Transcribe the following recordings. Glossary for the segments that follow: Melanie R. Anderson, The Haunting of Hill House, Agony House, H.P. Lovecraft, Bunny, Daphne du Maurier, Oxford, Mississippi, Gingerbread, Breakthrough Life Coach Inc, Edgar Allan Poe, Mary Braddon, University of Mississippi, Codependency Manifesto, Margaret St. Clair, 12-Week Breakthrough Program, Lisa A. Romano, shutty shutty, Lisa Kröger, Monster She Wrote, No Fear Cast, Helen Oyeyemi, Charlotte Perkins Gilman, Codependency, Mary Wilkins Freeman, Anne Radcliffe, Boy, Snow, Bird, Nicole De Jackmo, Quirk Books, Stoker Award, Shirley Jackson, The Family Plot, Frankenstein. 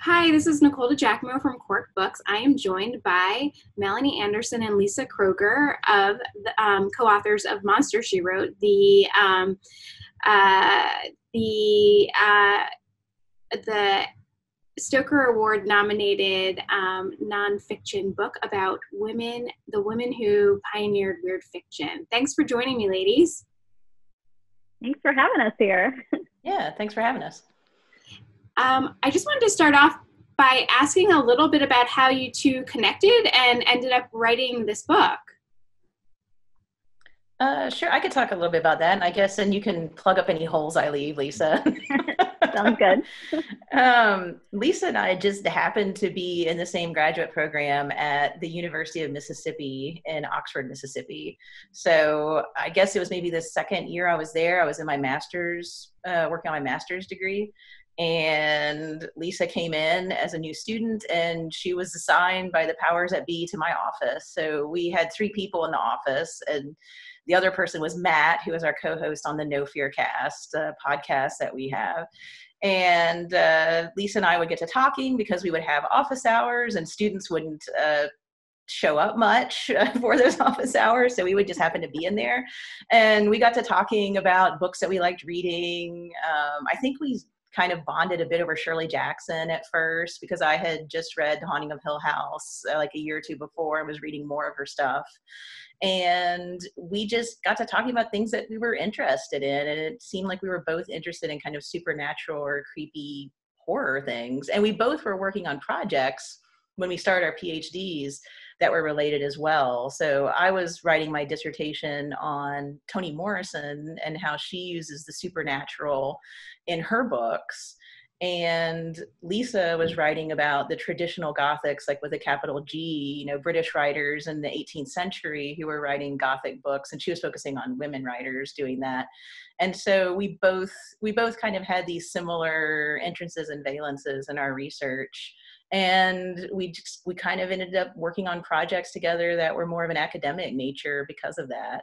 Hi, this is Nicole De Jackmo from Quirk Books. I am joined by Melanie Anderson and Lisa Kröger, of the co-authors of Monster She Wrote, the Stoker Award nominated nonfiction book about women, the women who pioneered weird fiction. Thanks for joining me, ladies. Thanks for having us here. Yeah, thanks for having us. I just wanted to start off by asking a little bit about how you two connected and ended up writing this book. Sure, I could talk a little bit about that, and I guess, and you can plug up any holes I leave, Lisa. Sounds good. Lisa and I just happened to be in the same graduate program at the University of Mississippi in Oxford, Mississippi. So I guess it was maybe the second year I was there. I was in my master's, working on my master's degree. And Lisa came in as a new student, and she was assigned by the powers that be to my office. So we had three people in the office, and the other person was Matt, who was our co-host on the No Fear Cast podcast that we have. And Lisa and I would get to talking because we would have office hours, and students wouldn't show up much for those office hours, so we would just happen to be in there. And we got to talking about books that we liked reading. I think we kind of bonded a bit over Shirley Jackson at first, because I had just read The Haunting of Hill House like a year or two before and was reading more of her stuff. And we just got to talking about things that we were interested in, and it seemed like we were both interested in kind of supernatural or creepy horror things. And we both were working on projects when we started our PhDs that were related as well. So I was writing my dissertation on Toni Morrison and how she uses the supernatural in her books. And Lisa was writing about the traditional Gothics, like with a capital G, you know, British writers in the 18th century who were writing Gothic books, and she was focusing on women writers doing that. And so we both kind of had these similar entrances and valences in our research. And we kind of ended up working on projects together that were more of an academic nature because of that.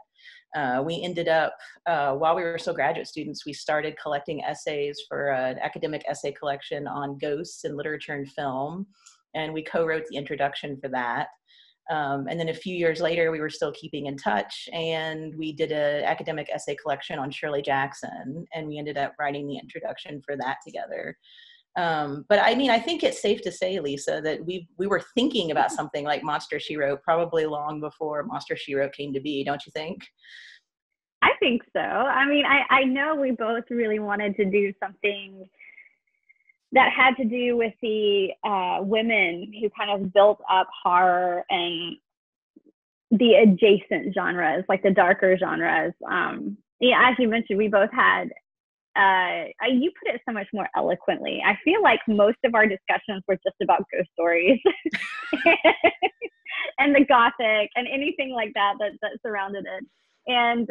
We ended up, while we were still graduate students, we started collecting essays for an academic essay collection on ghosts in literature and film. And we co-wrote the introduction for that. And then a few years later, we were still keeping in touch, and we did an academic essay collection on Shirley Jackson. And we ended up writing the introduction for that together. But I mean, I think it's safe to say, Lisa, that we were thinking about something like Monster She Wrote probably long before Monster She Wrote came to be, don't you think? I think so. I mean, I know we both really wanted to do something that had to do with the women who kind of built up horror and the adjacent genres, like the darker genres. Yeah, as you mentioned, we both had you put it so much more eloquently. I feel like most of our discussions were just about ghost stories and the Gothic and anything like that surrounded it. And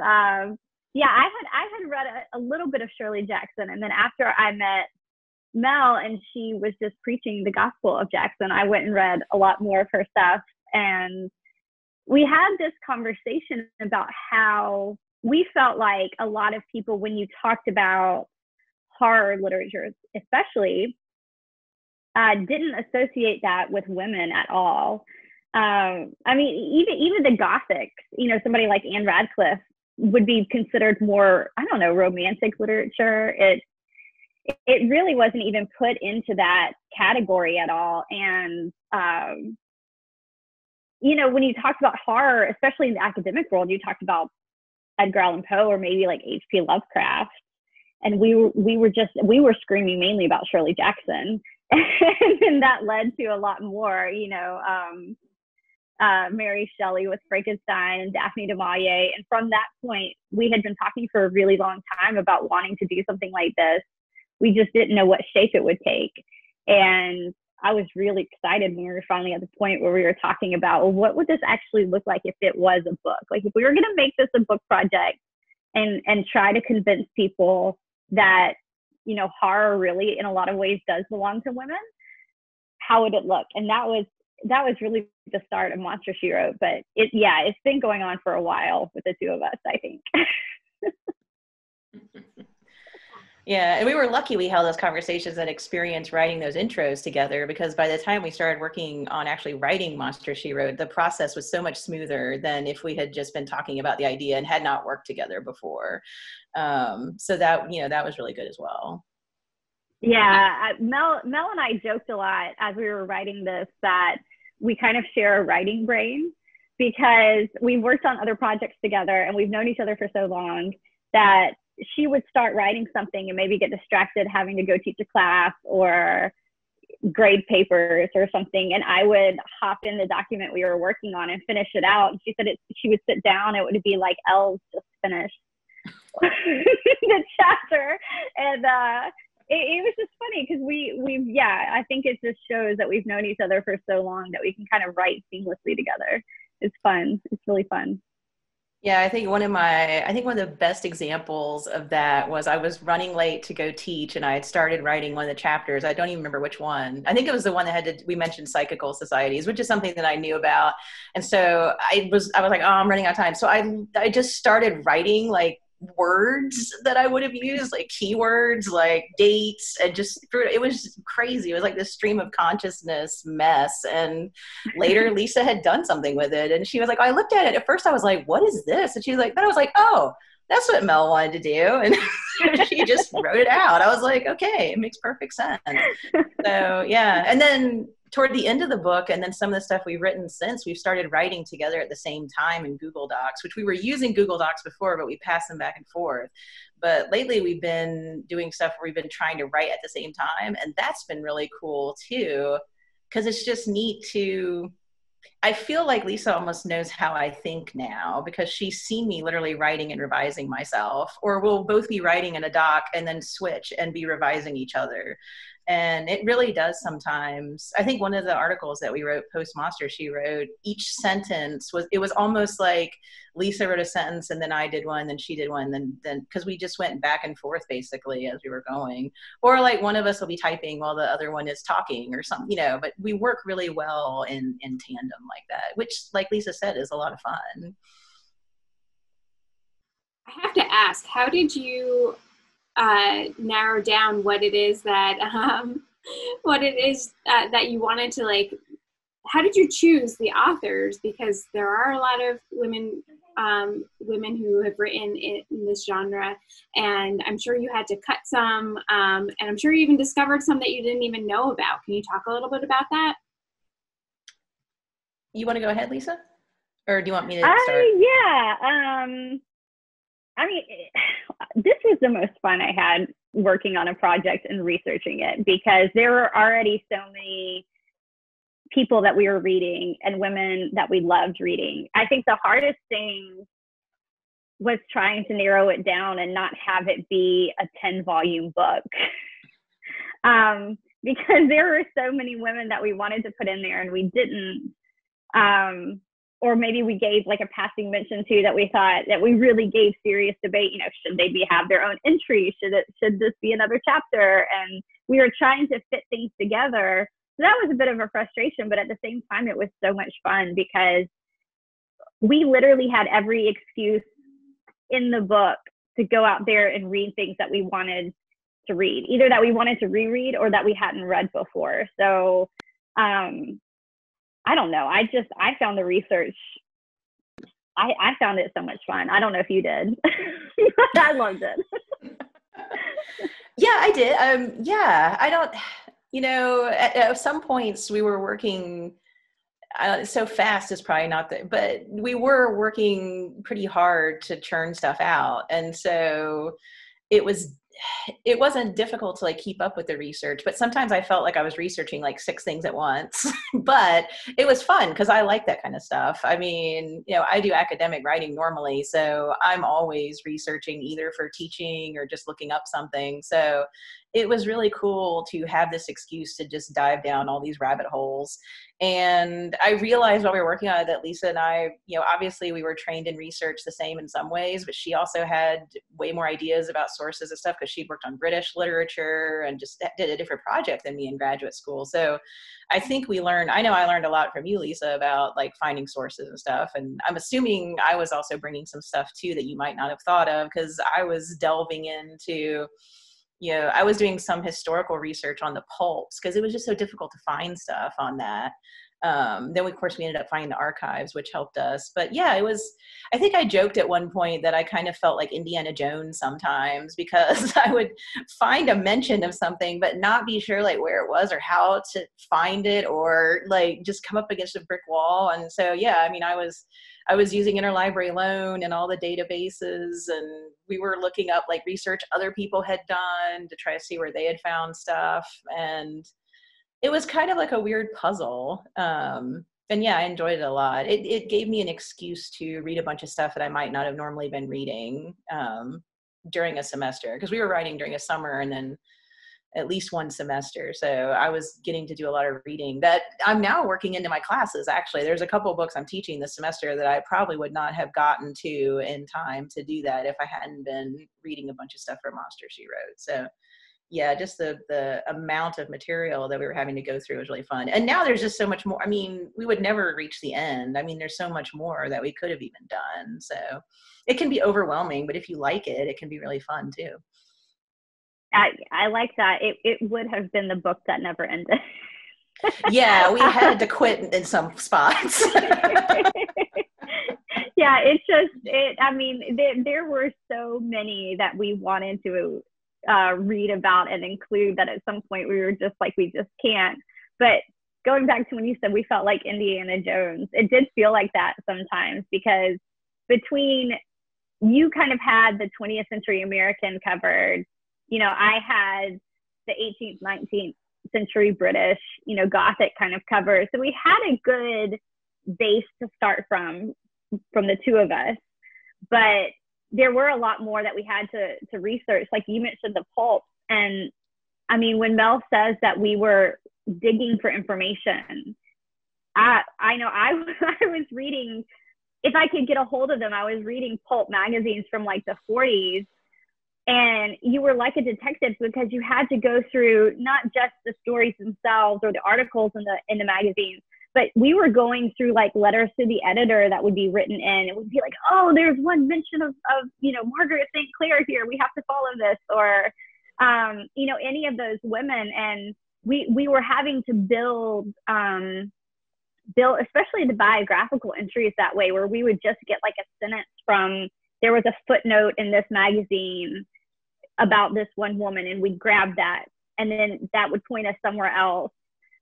yeah, I had read a little bit of Shirley Jackson, and then after I met Mel and she was just preaching the gospel of Jackson, I went and read a lot more of her stuff. And we had this conversation about how we felt like a lot of people, when you talked about horror literature especially, didn't associate that with women at all. I mean, even the Gothics, you know, somebody like Anne Radcliffe would be considered more, I don't know, romantic literature. It really wasn't even put into that category at all. And you know, when you talked about horror, especially in the academic world, you talked about Edgar Allan Poe or maybe like H.P. Lovecraft, and we were screaming mainly about Shirley Jackson, and that led to a lot more, you know, Mary Shelley with Frankenstein and Daphne du Maurier. And from that point, we had been talking for a really long time about wanting to do something like this. We just didn't know what shape it would take, and I was really excited when we were finally at the point where we were talking about, well, what would this actually look like if it was a book? Like, if we were going to make this a book project and try to convince people that, you know, horror really in a lot of ways does belong to women, how would it look? And that was really the start of Monster She Wrote. But it's been going on for a while with the two of us, I think. Yeah, and we were lucky we held those conversations and experienced writing those intros together, because by the time we started working on actually writing Monster, She Wrote, the process was so much smoother than if we had just been talking about the idea and had not worked together before. So that, you know, that was really good as well. Yeah, Mel and I joked a lot as we were writing this that we kind of share a writing brain, because we worked on other projects together and we've known each other for so long that she would start writing something and maybe get distracted having to go teach a class or grade papers or something, and I would hop in the document we were working on and finish it out. And she said she would sit down, it would be like, elves just finished the chapter. And it was just funny because yeah, I think it just shows that we've known each other for so long that we can kind of write seamlessly together. It's fun. It's really fun. Yeah, I think one of the best examples of that was I was running late to go teach, and I had started writing one of the chapters. I don't even remember which one. I think it was the one that we mentioned psychical societies, which is something that I knew about. And so I was like, oh, I'm running out of time. So I just started writing like words that I would have used, like keywords, like dates, and just it was crazy. It was like this stream of consciousness mess. And later Lisa had done something with it, and she was like, I looked at it at first, I was like, what is this? And she was like, then I was like, oh, that's what Mel wanted to do, and she just wrote it out. I was like, okay, it makes perfect sense. So yeah, and then toward the end of the book, and then some of the stuff we've written since, we've started writing together at the same time in Google Docs, which we were using Google Docs before, but we passed them back and forth. But lately we've been doing stuff where we've been trying to write at the same time, and that's been really cool too, because it's just neat to, I feel like Lisa almost knows how I think now, because she's seen me literally writing and revising myself, or we'll both be writing in a doc and then switch and be revising each other. And it really does sometimes. I think one of the articles that we wrote post Monster, She Wrote, each sentence it was almost like Lisa wrote a sentence and then I did one, then she did one, then because we just went back and forth basically as we were going. Or like one of us will be typing while the other one is talking or something, you know, but we work really well in tandem like that, which, like Lisa said, is a lot of fun. I have to ask, how did you narrow down what it is that you wanted to, like, how did you choose the authors? Because there are a lot of women who have written in this genre, and I'm sure you had to cut some, and I'm sure you even discovered some that you didn't even know about. Can you talk a little bit about that? You want to go ahead, Lisa? Or do you want me to start? I mean, this was the most fun I had working on a project and researching it, because there were already so many people that we were reading and women that we loved reading. I think the hardest thing was trying to narrow it down and not have it be a 10-volume book. Because there were so many women that we wanted to put in there and we didn't. Or maybe we gave like a passing mention to that we thought that we really gave serious debate, you know, should they have their own entry? Should this be another chapter? And we were trying to fit things together. So that was a bit of a frustration, but at the same time, it was so much fun because we literally had every excuse in the book to go out there and read things that we wanted to read, either that we wanted to reread or that we hadn't read before. So, I don't know. I found the research, I found it so much fun. I don't know if you did. I loved it. Yeah, I did. Yeah, I don't, you know, at some points we were working, so fast is probably not that, but we were working pretty hard to churn stuff out. And so it wasn't difficult to like keep up with the research, but sometimes I felt like I was researching like 6 things at once, but it was fun because I like that kind of stuff. I mean, you know, I do academic writing normally, so I'm always researching either for teaching or just looking up something. So it was really cool to have this excuse to just dive down all these rabbit holes. And I realized while we were working on it that Lisa and I, you know, obviously we were trained in research the same in some ways, but she also had way more ideas about sources and stuff because she'd worked on British literature and just did a different project than me in graduate school. So I think I learned a lot from you, Lisa, about like finding sources and stuff. And I'm assuming I was also bringing some stuff too that you might not have thought of, because I was delving into you know, I was doing some historical research on the pulps because it was just so difficult to find stuff on that. Then, of course, we ended up finding the archives, which helped us. But yeah, it was, I think I joked at one point that I kind of felt like Indiana Jones sometimes, because I would find a mention of something, but not be sure like where it was or how to find it, or like just come up against a brick wall. And so, yeah, I mean, I was using interlibrary loan and all the databases, and we were looking up like research other people had done to try to see where they had found stuff. And it was kind of like a weird puzzle. And yeah, I enjoyed it a lot. It gave me an excuse to read a bunch of stuff that I might not have normally been reading during a semester, because we were writing during a summer and then at least one semester. So I was getting to do a lot of reading that I'm now working into my classes. Actually, there's a couple of books I'm teaching this semester that I probably would not have gotten to in time to do that if I hadn't been reading a bunch of stuff for Monster She Wrote. So yeah, just the amount of material that we were having to go through was really fun. And now there's just so much more. I mean, we would never reach the end. I mean, there's so much more that we could have even done. So it can be overwhelming, but if you like it, it can be really fun too. I like that. It would have been the book that never ended. Yeah, we had to quit in some spots. Yeah, it's just, I mean, there were so many that we wanted to read about and include that at some point we were just like, we just can't. But going back to when you said we felt like Indiana Jones, it did feel like that sometimes, because between you kind of had the 20th century American covered, you know, I had the 18th, 19th century British, you know, Gothic kind of cover. So we had a good base to start from the two of us. But there were a lot more that we had to research. Like you mentioned the pulp. And I mean, when Mel says that we were digging for information, I know I was reading, if I could get a hold of them, I was reading pulp magazines from like the 40s. And you were like a detective, because you had to go through not just the stories themselves or the articles in the magazines, but we were going through like letters to the editor that would be written in. It would be like, oh, there's one mention of you know, Margaret St. Clair here. We have to follow this, or you know, any of those women. And we were having to build, especially the biographical entries that way, where we would just get like a sentence from, there was a footnote in this magazine about this one woman, and we'd grab that, and then that would point us somewhere else,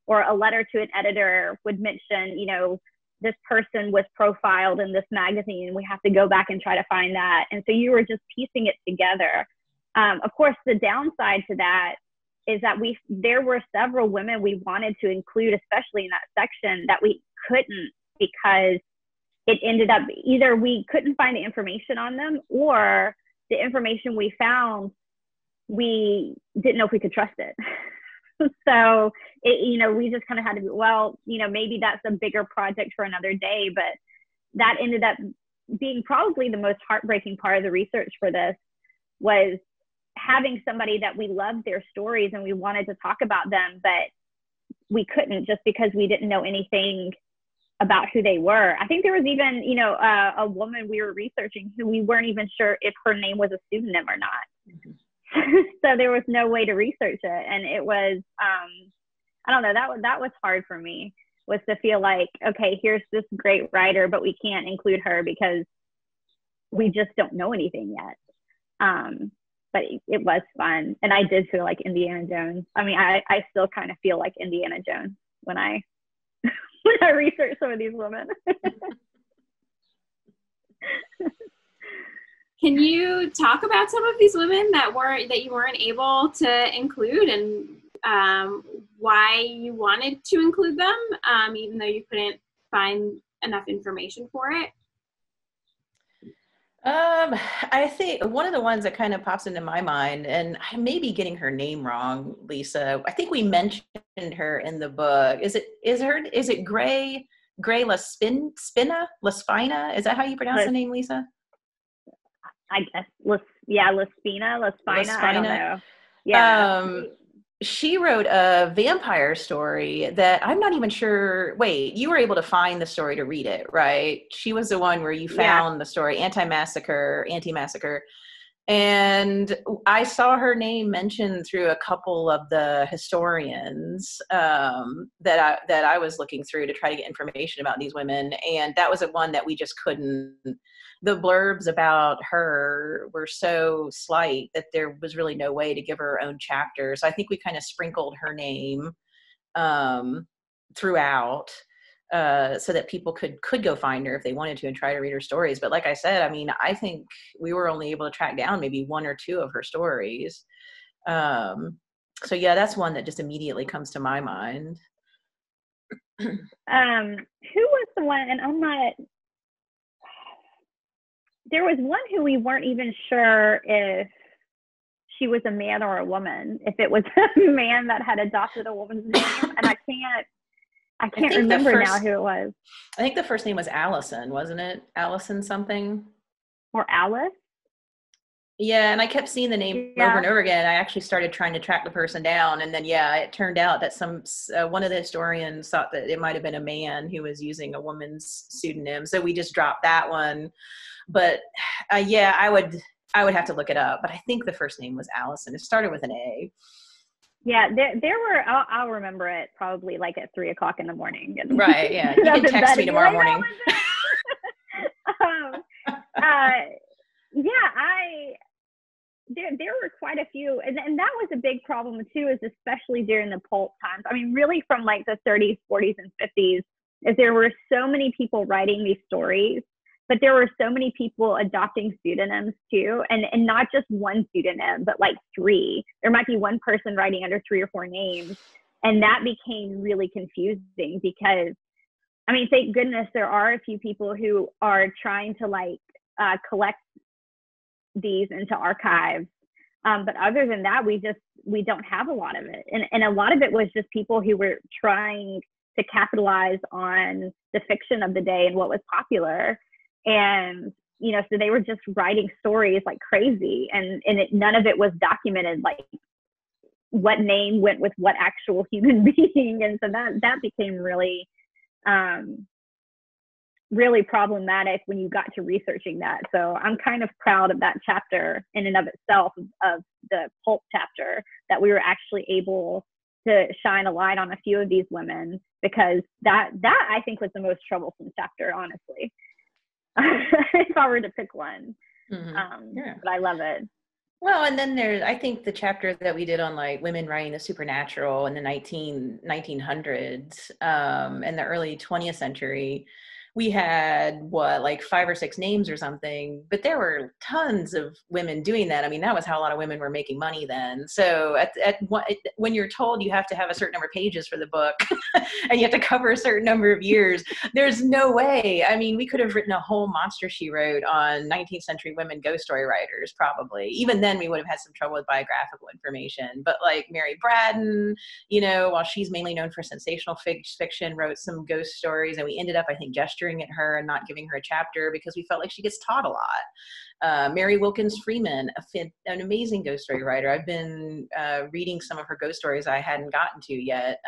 or a letter to an editor would mention, you know, this person was profiled in this magazine, and we have to go back and try to find that. And so you were just piecing it together. Of course, the downside to that is that there were several women we wanted to include, especially in that section, that we couldn't, because it ended up either we couldn't find the information on them, or the information we found, we didn't know if we could trust it. So, you know, we just kind of had to be, well, you know, maybe that's a bigger project for another day. But that ended up being probably the most heartbreaking part of the research for this, was having somebody that we loved their stories and we wanted to talk about them, but we couldn't, just because we didn't know anything about who they were. I think there was even, you know, a woman we were researching who we weren't even sure if her name was a pseudonym or not. Mm-hmm. So there was no way to research it. And it was, I don't know, that was hard for me, was to feel like, okay, here's this great writer, but we can't include her because we just don't know anything yet. But it was fun. And I did feel like Indiana Jones. I mean, I still kind of feel like Indiana Jones when I research some of these women. Can you talk about some of these women that you weren't able to include, and why you wanted to include them, even though you couldn't find enough information for it? I think one of the ones that kind of pops into my mind, and I may be getting her name wrong, Lisa. I think we mentioned her in the book. Is it Grye La Spina? La Spina? Is that how you pronounce the name, Lisa? I guess. La Spina. I don't know. Yeah. She wrote a vampire story that I'm not even sure. Wait, you were able to find the story to read it, right? She was the one where you found the story, Anti-Massacre. And I saw her name mentioned through a couple of the historians that I was looking through to try to get information about these women. And that was a one that we just couldn't. The blurbs about her were so slight that there was really no way to give her own chapter. So I think we kind of sprinkled her name throughout. So that people could go find her if they wanted to and try to read her stories. But like I said, I mean, I think we were only able to track down maybe one or two of her stories. So yeah, that's one that just immediately comes to my mind. Who was the one, and I'm not, there was one who we weren't even sure if she was a man or a woman, if it was a man that had adopted a woman's name, and I can't remember now who it was. I think the first name was Allison, wasn't it? Allison something? Or Alice? Yeah, and I kept seeing the name over and over again. I actually started trying to track the person down, and then, yeah, it turned out that one of the historians thought that it might have been a man who was using a woman's pseudonym, so we just dropped that one. But, yeah, I would have to look it up, but I think the first name was Allison. It started with an A. Yeah, there were, I'll remember it probably like at 3 o'clock in the morning. Right, yeah. You can text me tomorrow morning. There were quite a few, and that was a big problem too, is especially during the pulp times. I mean, really from like the 30s, 40s, and 50s, is there were so many people writing these stories, but there were so many people adopting pseudonyms too, and not just one pseudonym, but like three. There might be one person writing under three or four names, and that became really confusing because, I mean, thank goodness there are a few people who are trying to like collect these into archives, but other than that, we don't have a lot of it, and a lot of it was just people who were trying to capitalize on the fiction of the day and what was popular. And, you know, so they were just writing stories like crazy, and none of it was documented, like what name went with what actual human being. And so that became really, really problematic when you got to researching that. So I'm kind of proud of that chapter in and of itself, of the pulp chapter, that we were actually able to shine a light on a few of these women, because that I think was the most troublesome chapter, honestly. If I were to pick one. Mm-hmm. But I love it. Well, and then there's, I think the chapter that we did on like women writing the supernatural in the 1900s and the early 20th century, we had like 5 or 6 names or something, but there were tons of women doing that. I mean, that was how a lot of women were making money then. So when you're told you have to have a certain number of pages for the book and you have to cover a certain number of years, there's no way. I mean, we could have written a whole Monster She Wrote on 19th century women ghost story writers, probably. Even then we would have had some trouble with biographical information, but like Mary Braddon, you know, while she's mainly known for sensational fiction, wrote some ghost stories, and we ended up, I think, gesturing at her and not giving her a chapter because we felt like she gets taught a lot. Mary Wilkins Freeman, an amazing ghost story writer. I've been reading some of her ghost stories I hadn't gotten to yet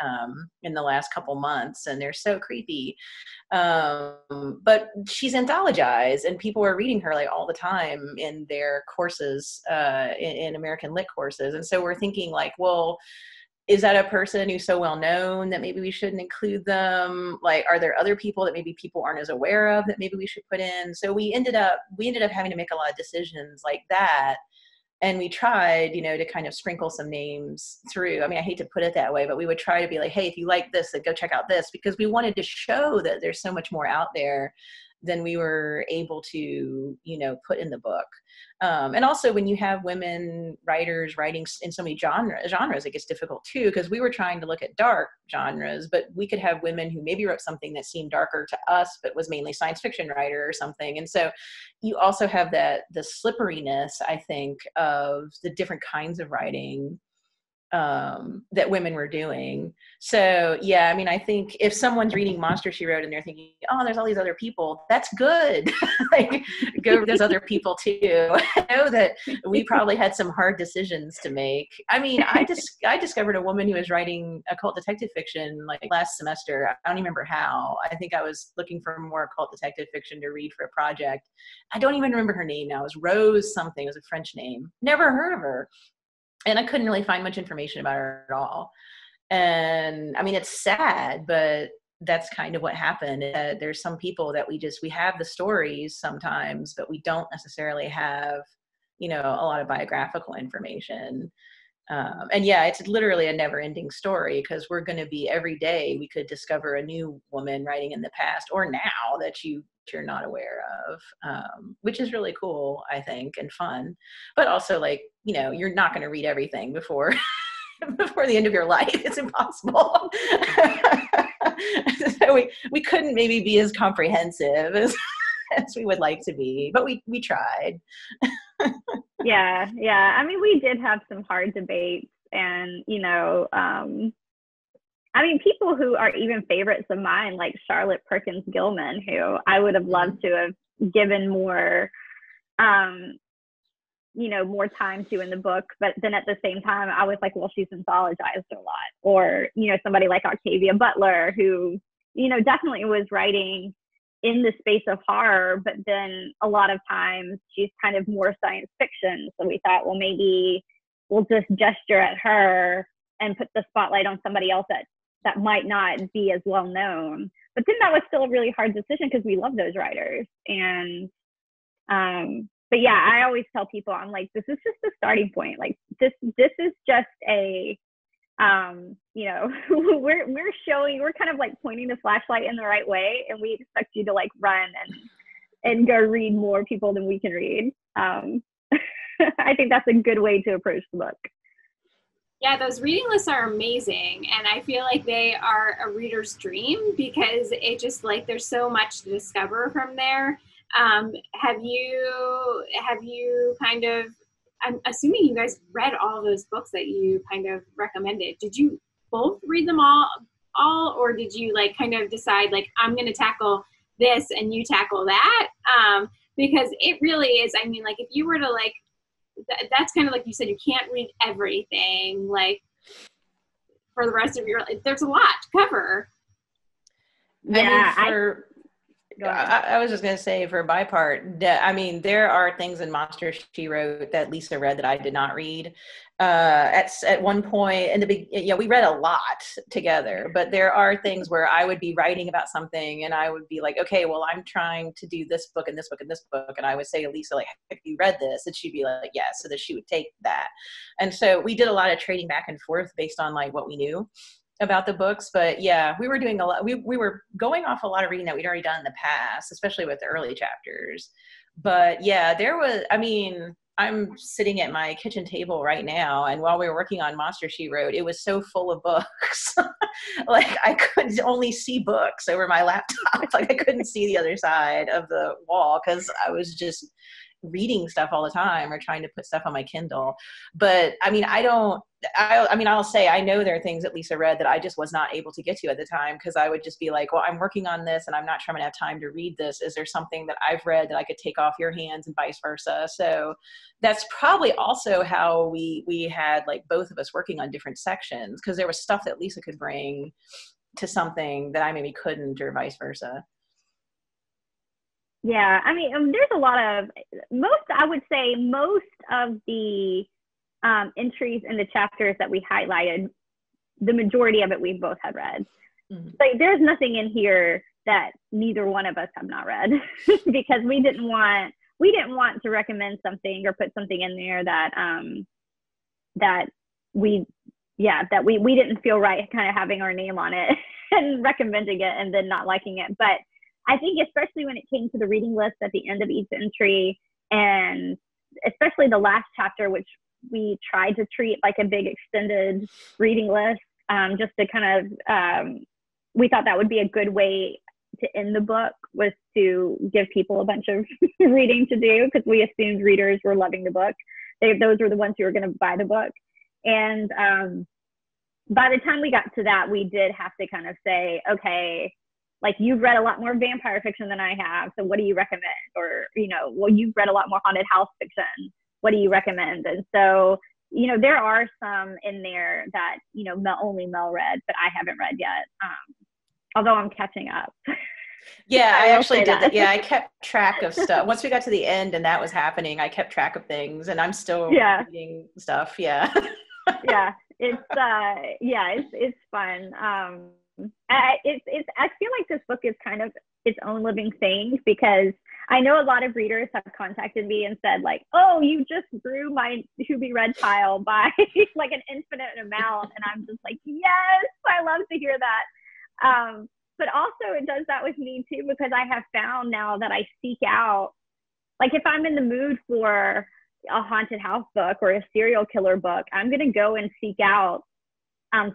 in the last couple months, and they're so creepy. But she's anthologized, and people are reading her like all the time in their courses, in American Lit courses. And so we're thinking like, well, is that a person who's so well known that maybe we shouldn't include them? Like, are there other people that maybe people aren't as aware of that maybe we should put in? So we ended up having to make a lot of decisions like that. And we tried, you know, to kind of sprinkle some names through. I mean, I hate to put it that way, but we would try to be like, hey, if you like this, then go check out this, because we wanted to show that there's so much more out there than we were able to, you know, put in the book. And also when you have women writers writing in so many genres, it gets difficult too, because we were trying to look at dark genres, but we could have women who maybe wrote something that seemed darker to us, but was mainly science fiction writer or something. And so you also have the slipperiness, I think, of the different kinds of writing that women were doing. So yeah, I mean, I think if someone's reading Monster, She Wrote and they're thinking, oh, there's all these other people, that's good. Like, go to those other people too. I know that we probably had some hard decisions to make. I mean, I discovered a woman who was writing occult detective fiction like last semester. I don't even remember how. I think I was looking for more occult detective fiction to read for a project. I don't even remember her name now. It was Rose something. It was a French name. Never heard of her. And I couldn't really find much information about her at all. And I mean, it's sad, but that's kind of what happened. There's some people that we have the stories sometimes, but we don't necessarily have, you know, a lot of biographical information. And yeah, it's literally a never ending story, because we're going to be, every day we could discover a new woman writing in the past or now that you're not aware of, which is really cool, I think, and fun. But also, like, you know, you're not going to read everything before the end of your life. It's impossible. So we couldn't maybe be as comprehensive as we would like to be, but we tried. Yeah. I mean, we did have some hard debates, and, you know, I mean, people who are even favorites of mine, like Charlotte Perkins Gilman, who I would have loved to have given more, you know, more time to in the book. But then at the same time, I was like, well, she's anthologized a lot. Or, you know, somebody like Octavia Butler, who, you know, definitely was writing in the space of horror, but then a lot of times she's kind of more science fiction. So we thought, well, maybe we'll just gesture at her and put the spotlight on somebody else that might not be as well known. But then that was still a really hard decision, because we love those writers. And, but yeah, I always tell people, I'm like, this is just the starting point. Like this is just a, you know, we're kind of like pointing the flashlight in the right way, and we expect you to like run and go read more people than we can read. I think that's a good way to approach the book. Yeah, those reading lists are amazing, and I feel like they are a reader's dream, because it just, like, there's so much to discover from there. Have you kind of, I'm assuming you guys read all those books that you kind of recommended. Did you both read them all, or did you like kind of decide like, I'm going to tackle this and you tackle that? Because it really is, I mean, like if you were to like, that's kind of like you said, you can't read everything like for the rest of your life. There's a lot to cover. Yeah, I mean, I was just going to say for my part, I mean, there are things in Monster She Wrote that Lisa read that I did not read. At one point in the beginning, yeah, we read a lot together, but there are things where I would be writing about something and I would be like, okay, well, I'm trying to do this book and this book and this book. And I would say to Lisa, like, have you read this? And she'd be like, yes. So that she would take that. And so we did a lot of trading back and forth based on like what we knew about the books. But yeah, we were doing a lot, we were going off a lot of reading that we'd already done in the past, especially with the early chapters. But yeah, there was, I mean, I'm sitting at my kitchen table right now, and while we were working on Monster She Wrote, it was so full of books. Like I could only see books over my laptop. Like I couldn't see the other side of the wall, because I was just reading stuff all the time or trying to put stuff on my Kindle. But I mean, I'll say, I know there are things that Lisa read that I just was not able to get to at the time, because I would just be like, well, I'm working on this and I'm not sure I'm gonna have time to read this. Is there something that I've read that I could take off your hands, and vice versa? So that's probably also how we had like both of us working on different sections, because there was stuff that Lisa could bring to something that I maybe couldn't, or vice versa. Yeah, I mean, there's a lot of, most of the entries in the chapters that we highlighted, the majority of it we both had read. Mm-hmm. Like, there's nothing in here that neither one of us have not read, because we didn't want to recommend something or put something in there that that we didn't feel right kind of having our name on it and recommending it and then not liking it. But I think especially when it came to the reading list at the end of each entry, and especially the last chapter, which we tried to treat like a big extended reading list, just to kind of, we thought that would be a good way to end the book, was to give people a bunch of reading to do, because we assumed readers were loving the book. Those were the ones who were going to buy the book. And by the time we got to that, we did have to kind of say, okay, like, you've read a lot more vampire fiction than I have, so what do you recommend? Or, you know, well, you've read a lot more haunted house fiction, what do you recommend? And so, you know, there are some in there that, you know, only Mel read, but I haven't read yet. Although I'm catching up. Yeah, I actually did that. Yeah, I kept track of stuff. Once we got to the end and that was happening, I kept track of things, and I'm still reading stuff. Yeah. Yeah. It's fun. I feel like this book is kind of its own living thing, because I know a lot of readers have contacted me and said, like, oh, you just grew my To Be Read pile by like an infinite amount. And I'm just like, yes, I love to hear that. But also it does that with me too, because I have found now that I seek out, like, if I'm in the mood for a haunted house book or a serial killer book, I'm going to go and seek out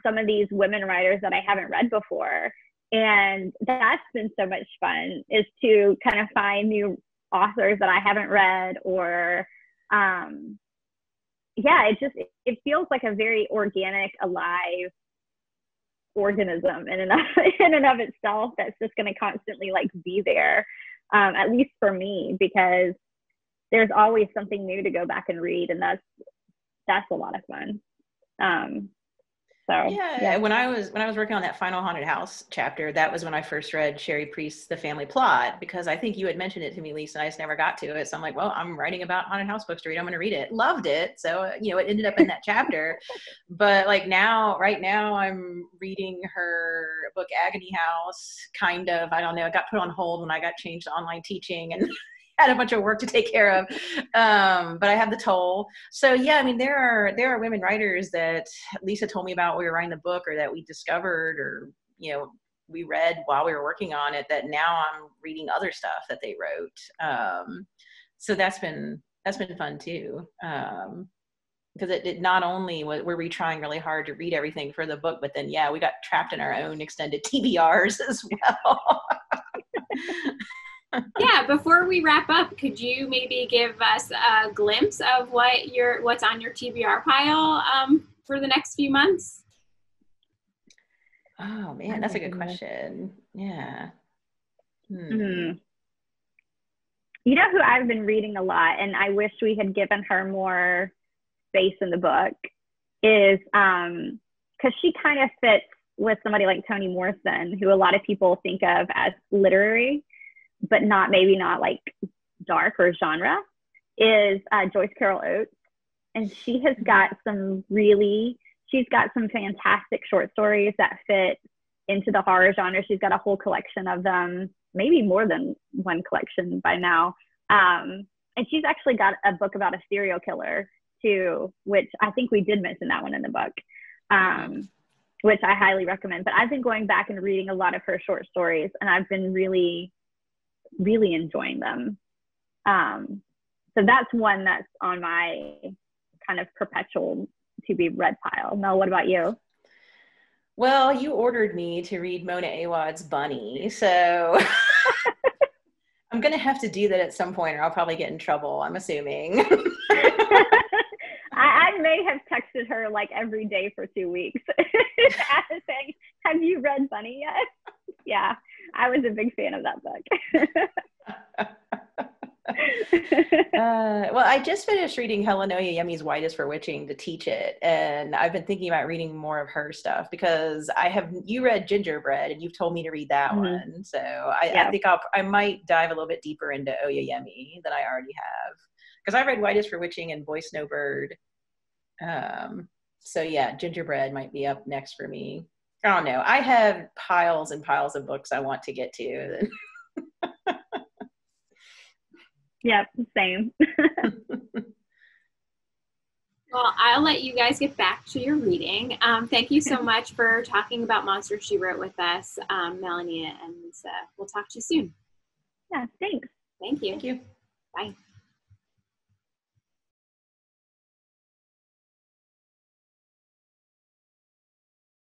some of these women writers that I haven't read before. And that's been so much fun, is to kind of find new authors that I haven't read, or it feels like a very organic, alive organism in and of itself that's just going to constantly, like, be there, at least for me, because there's always something new to go back and read, and that's a lot of fun. When I was working on that final haunted house chapter, that was when I first read Sherry Priest's The Family Plot, because I think you had mentioned it to me, Lisa, and I just never got to it. So I'm like, well, I'm writing about haunted house books to read, I'm going to read it. Loved it. So, you know, it ended up in that chapter. But like right now I'm reading her book Agony House, kind of. I don't know, it got put on hold when I got changed to online teaching and had a bunch of work to take care of, but I have The Toll. So yeah, I mean, there are women writers that Lisa told me about when we were writing the book, or that we discovered, or, you know, we read while we were working on it, that now I'm reading other stuff that they wrote. So that's been fun too, because it not only were we trying really hard to read everything for the book, but then we got trapped in our own extended TBRs as well. Yeah, before we wrap up, could you maybe give us a glimpse of what's on your TBR pile for the next few months? Oh man, that's a good question. Yeah. You know who I've been reading a lot, and I wish we had given her more space in the book, is because she kind of fits with somebody like Toni Morrison, who a lot of people think of as literary, but maybe not like dark or genre, is Joyce Carol Oates. And she's got some fantastic short stories that fit into the horror genre. She's got a whole collection of them, maybe more than one collection by now. And she's actually got a book about a serial killer too, which I think we did mention that one in the book, which I highly recommend. But I've been going back and reading a lot of her short stories, and I've been really enjoying them. So that's one that's on my kind of perpetual To Be Read pile. Mel, what about you? Well, you ordered me to read Mona Awad's Bunny, so I'm gonna have to do that at some point, or I'll probably get in trouble, I'm assuming. I may have texted her like every day for 2 weeks saying, have you read Bunny yet? Yeah, I was a big fan of that book. Well, I just finished reading Helen Oyeyemi's White is for Witching to teach it, and I've been thinking about reading more of her stuff, because you read Gingerbread, and you've told me to read that one, so I think I might dive a little bit deeper into Oyeyemi than I already have, because I read White is for Witching and Boy, Snow, Bird, so yeah, Gingerbread might be up next for me. I don't know. I have piles and piles of books I want to get to. Yep, same. Well, I'll let you guys get back to your reading. Thank you so much for talking about Monster She Wrote with us, Melanie and Lisa. We'll talk to you soon. Yeah, thanks. Thank you. Bye.